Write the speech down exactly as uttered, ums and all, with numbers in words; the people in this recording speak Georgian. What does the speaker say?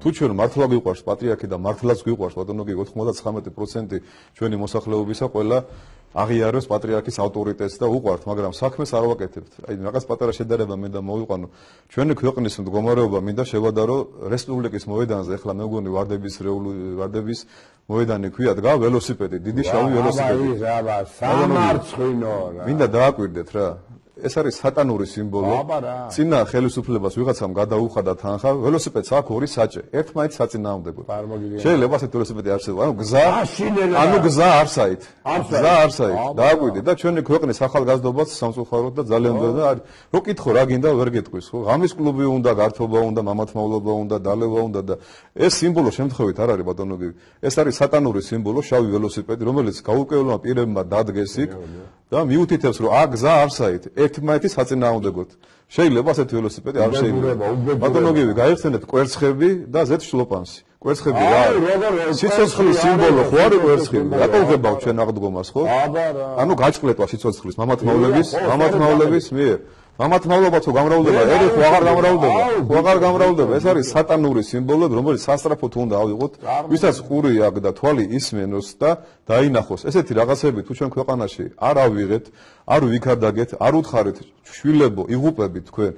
Თუ ჩვენ მართლა გვიყვარს პატრიარქი და მართლაც გვიყვარს ბატონო გიგოთ ოთხმოცდათსამეტი პროცენტი ჩვენი მოსახლეობისა ყველა აღიაროს პატრიარქის ავტორიტეტს და უყვართ, მაგრამ საქმეს არ ვაკეთებთ. Აი რაღაც პატარა შედარება მე და მოვიყვანო. ჩვენი ქვეყნის მდგომარეობა მინდა შევადარო რესპუბლიკის მოედანზე. Ეხლა მე მგონი ვარდების რეული ვარდების მოედანი ქვიათ გა ველოსიპედი, დიდი შავი ველოსიპედი. სამარცხვინო რა. მინდა დააკვირდეთ რა. ეს არის სატანური სიმბოლო. Წინა ხელისუფლებას ვიღაცამ გადაუხადა თანხა, ველოსიპედს აქვს ორი საჭე. ერთმანეთს საწინააღმდეგოდ. Შეიძლება ასეთ ველოსიპედი არ შეიძლება. ანუ გზა, ანუ გზა არსაით. გზა არსაით. დააგვიდეთ და ჩვენი ქვეყნის ახალგაზრდობას სამწუხაროდ და ძალიან და რო კითხო რა გინდა ვერ გეტყვის, ხო? ღამის კლუბი უნდა, გართობა უნდა, მამათმავლობა უნდა, დალევა უნდა და ეს სიმბოლო შემთხვევით არ არის ბატონო გიგი. ეს არის სატანური სიმბოლო, შავი ველოსიპედი, რომელიც გაუკეველმა პირებმა დადგეს იქ. და მიუთითებს რომ ა გზა არსაით ერთმანეთის საწინააღმდეგოდ შეიძლება ასეთი ველოსიპედი არ შეიძლება ბატონო გივი გაიხსენეთ კვერცხები და ზეთ შლოპანსი კვერცხები რა სიცოცხლის სიმბოლო ხო არის კვერცხები რატო ვგებავთ ჩვენ აღდგომას ხო ანუ გაჭკლეტვა სიცოცხლის მამათმავლების მამათმავლების მიერ მამათმავლობა თუ გამრავლდება ერი ხო აღარ გამრავლდება ხო აღარ გამრავლდება ეს არის სატანური სიმბოლო რომელიც სასტრაფოდ უნდა ავიღოთ ვისაც ყური აქვს და თვალი ისმენოს და დაინახოს ესეთი რაღაცები თუ ჩვენ ქვეყანაში არ ავიღეთ არ ვიქადაგეთ არ უთხარით შვილებო იღუპებით თქვენ